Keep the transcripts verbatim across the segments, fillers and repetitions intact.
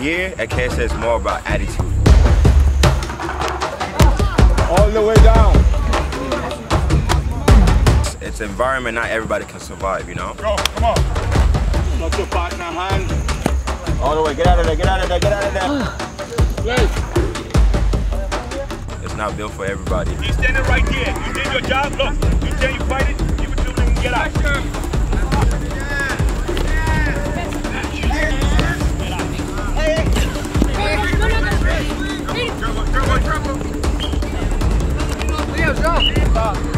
Here at K S A, it's more about attitude. All the way down. It's, it's an environment not everybody can survive, you know? Bro, come on. Not your partner, hand. All the way, get out of there, get out of there, get out of there. It's not built for everybody. He's standing right there. You did your job, look. You tell you fight it, you would do it and get out.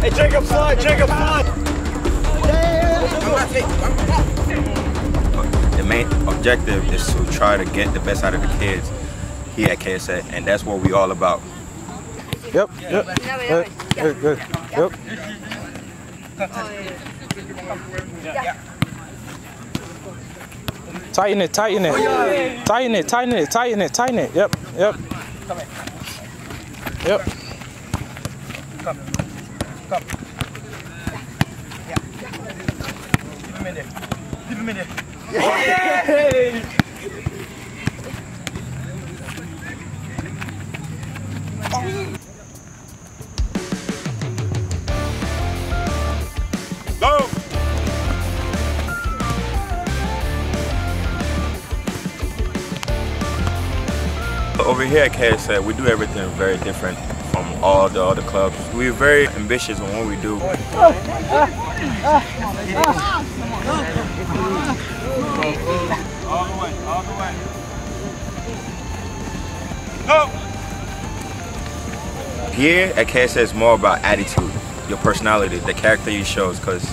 Hey, Jacob, slide, Jacob, slide! The main objective is to try to get the best out of the kids here at K S A, and that's what we're all about. Yep, yep, yep, good, good, yep. Tighten it, tighten it, tighten it, tighten it, tighten it, tighten it, yep, yep. Yep. Come. Come. Yeah. Give him in there. Give him in there. Yay! Go! Over here at K S A, we do everything very different. All the other clubs. We're very ambitious in what we do. All the way, all the way. Go! Here at K S A, it's more about attitude, your personality, the character you show, because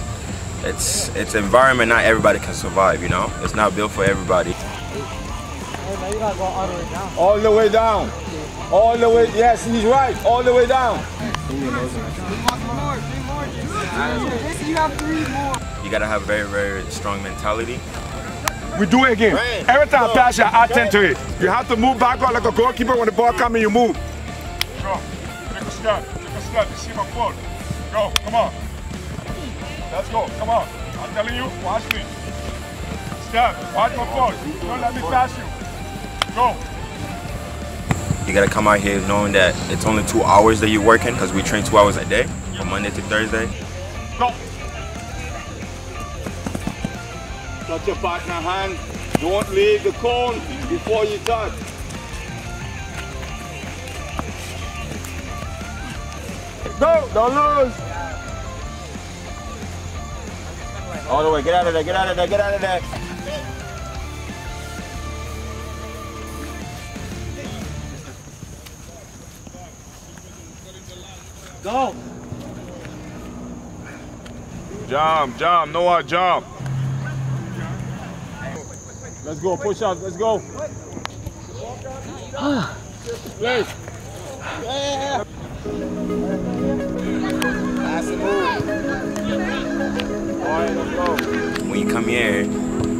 it's it's environment not everybody can survive, you know? It's not built for everybody. All the way down. All the way, yes, he's right. All the way down. You have three more. You gotta have a very, very strong mentality. We do it again. Every time I pass you, I attend to it. You have to move backward like a goalkeeper when the ball comes and you move. Go, take a snap, take a snap. You see my ball. Go, come on. Let's go, come on. I'm telling you, watch me. Snap, watch my ball. Don't let me pass you. Go. You gotta come out here knowing that it's only two hours that you're working, because we train two hours a day, from Monday to Thursday. Go! Touch your partner hand. Don't leave the cone before you touch. Go! Don't lose! All the way, get out of there, get out of there, get out of there! Go! Jump, jump, Noah, jump! Let's go, push up, let's go! Play! Yeah! That's the move! Alright, let's go! When you come here,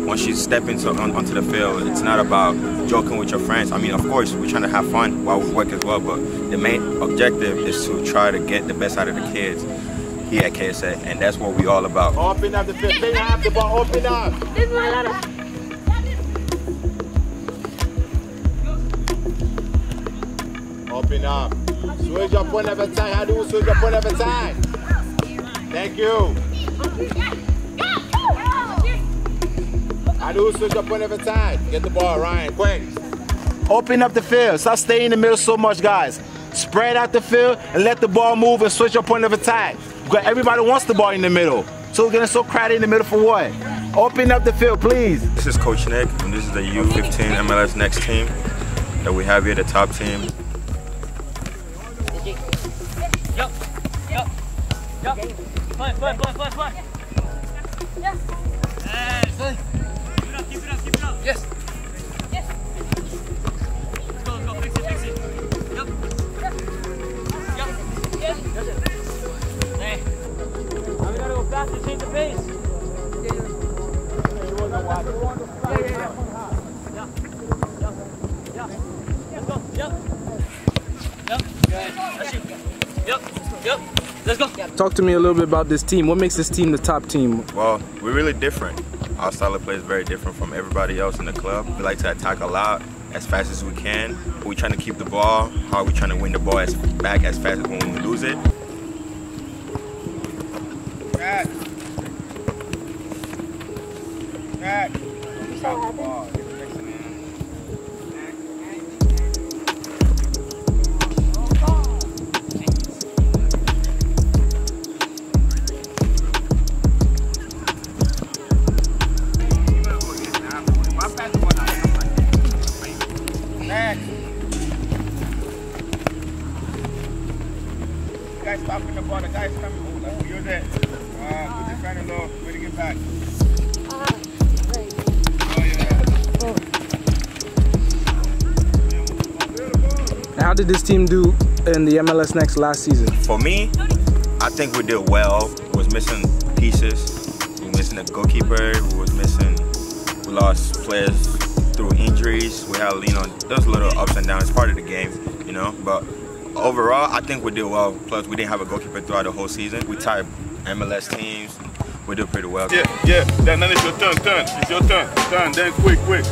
once you step into on, onto the field, it's not about joking with your friends. I mean, of course, we're trying to have fun while we work as well, but the main objective is to try to get the best out of the kids here at K S A, and that's what we're all about. Open up the field. They have the ball. Open up. Open up. Switch your point every time. How do you switch your point every time? Thank you. I do switch up on every time. Get the ball, Ryan, quick. Open up the field. Stop staying in the middle so much, guys. Spread out the field and let the ball move and switch up on every time. Because everybody wants the ball in the middle. So we're getting so crowded in the middle for what? Open up the field, please. This is Coach Nick, and this is the U fifteen M L S Next team that we have here, the top team. Yup, yup, yup. Play, play, play, play, play. Yes. Yes. Play. Keep it up, keep it up. Yes. Yes. Let's go, let's go. Fix it, fix it. Yep. Yep. Yes. Hey. Now we gotta go fast and change the pace. Yeah, yeah, yeah. Yeah. Yeah. Let's go. Yep. Yep. That's you. Yep. Yep. Let's go. Talk to me a little bit about this team. What makes this team the top team? Well, we're really different. Our style of play is very different from everybody else in the club. We like to attack a lot as fast as we can. Are we trying to keep the ball? How are we trying to win the ball as back as fast as when we lose it? Back. Back. Back. How did this team do in the M L S Next last season? For me, I think we did well. We was missing pieces. We were missing a goalkeeper. We was missing. We lost players through injuries. We had, you know, those little ups and downs. It's part of the game, you know. But overall, I think we did well. Plus, we didn't have a goalkeeper throughout the whole season. We tied M L S teams. We did pretty well. Yeah, yeah. Then it's your turn, turn. It's your turn, turn. Then quick, quick.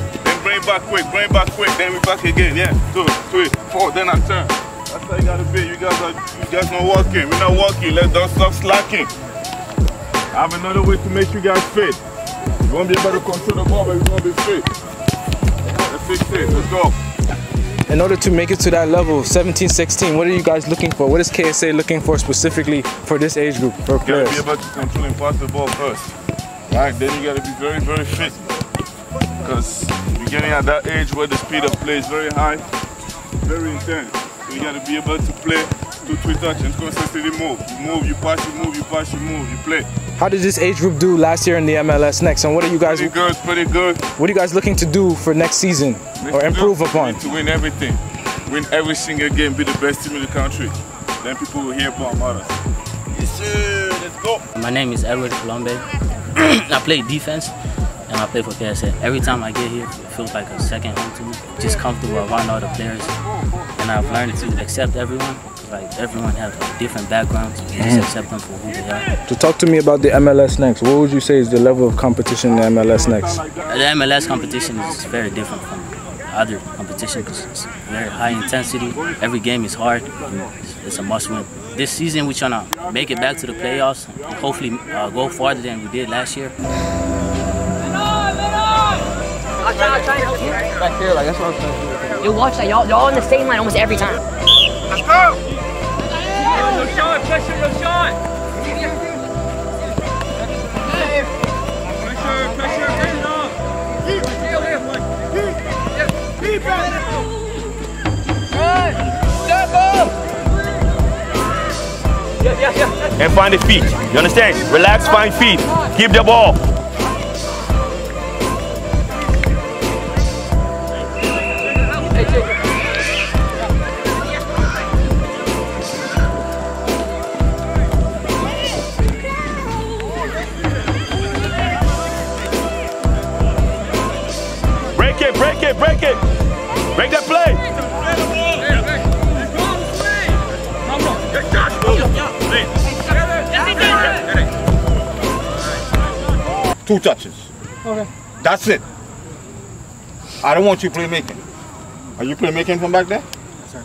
Bring back quick, bring back quick, then we back again, yeah. Two, three, four, then I turn. That's how you gotta be. You guys are you guys not walking. We're not walking. Let's don't stop slacking. I have another way to make you guys fit. You won't be able to control the ball, but you won't be fit. Let's fix it. Let's go. In order to make it to that level, seventeen sixteen, what are you guys looking for? What is K S A looking for specifically for this age group? For players? You gotta be able to control and pass the ball first. Right, then you gotta be very, very fit. Because you're getting at that age where the speed of play is very high, very intense. So you got to be able to play, do three touch and consistently move. You move, you pass, you move, you pass, you move, you play. How did this age group do last year in the M L S Next? And what are you guys? Pretty good, pretty good. What are you guys looking to do for next season next or improve season, upon? To win everything, win every single game, be the best team in the country. Then people will hear about us. Yes, sir. Let's go. My name is Edward Colombe. I play defense. And I play for K S A. Every time I get here, it feels like a second home to me. Just comfortable around all the players, and I've learned to accept everyone. Like everyone has a different background, so you just accept them for who they are. To talk to me about the M L S Next, what would you say is the level of competition in the M L S Next? The M L S competition is very different from other competition because it's very high intensity. Every game is hard. It's a must-win. This season, we're trying to make it back to the playoffs and hopefully uh, go farther than we did last year. I'll try, I'll try and help you. Back there, like that's what I'm trying to do. You watch that, y'all y'all on the same line almost every time. Let's go! No shot, pressure, no shot! Pressure, pressure, pressure on! Keep it up! Step up! Yeah, yeah, yeah. And find the feet. You understand? Relax, find feet. Keep the ball. Break it! Break that play! Two touches. Okay. That's it. I don't want you playmaking. Are you playmaking from back there? Yes, sir.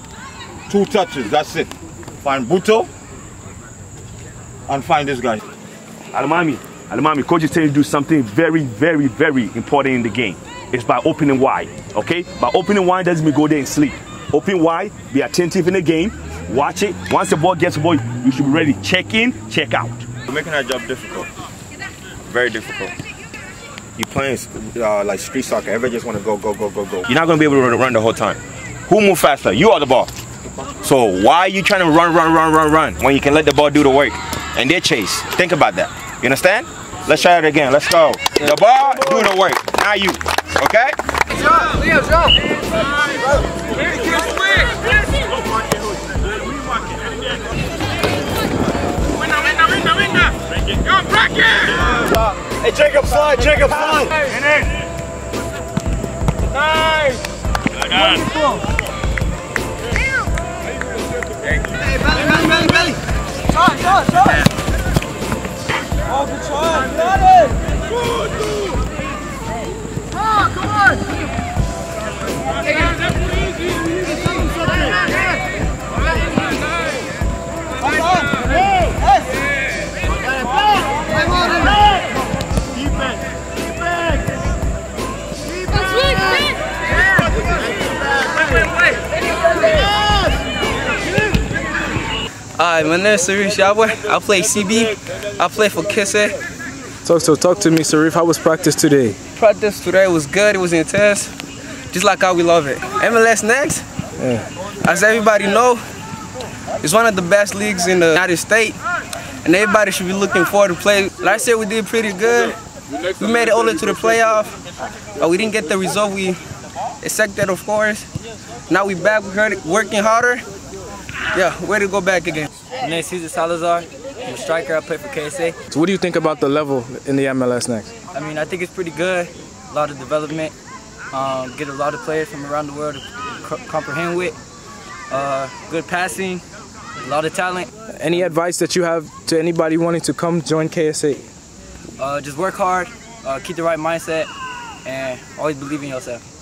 Two touches, that's it. Find Buto and find this guy. Al-mami. Al-mami, coach is telling you to do something very, very, very important in the game. It's by opening wide, okay? By opening wide doesn't mean go there and sleep. Open wide, be attentive in the game, watch it. Once the ball gets the ball, you should be ready. Check in, check out. We're making our job difficult, very difficult. You're playing uh, like street soccer. Everybody just want to go, go, go, go, go. You're not going to be able to run, run the whole time. Who move faster? You or the ball? So why are you trying to run, run, run, run, run when you can let the ball do the work and they chase? Think about that. You understand? Let's try it again. Let's go. The ball, do the work. Now you. Okay? Jump, Leo, jump. Hey, Jacob, slide, Jacob, slide. In it. Nice. Hey, belly, belly, belly, belly. Shot, shot, shot. Oh, good shot. Got it. Good, good. Come on! Come on! Alright, my name is Sarif Shaba. I play C B. I play for K S A. Talk so talk to me, Sarif. How was practice today? Practice today was good. It was intense. Just like how we love it. M L S Next. Yeah. As everybody know, it's one of the best leagues in the United States, and everybody should be looking forward to play. Last year we did pretty good. We made it all into the playoff, but we didn't get the result we expected, of course. Now we back, we're working harder. Yeah, way to go back again. My name is Cesar Salazar. I'm a striker. I play for K S A. So what do you think about the level in the M L S Next? I mean, I think it's pretty good. A lot of development. Um, get a lot of players from around the world to comprehend with. Uh, good passing. A lot of talent. Any advice that you have to anybody wanting to come join K S A? Uh, just work hard, uh, keep the right mindset, and always believe in yourself.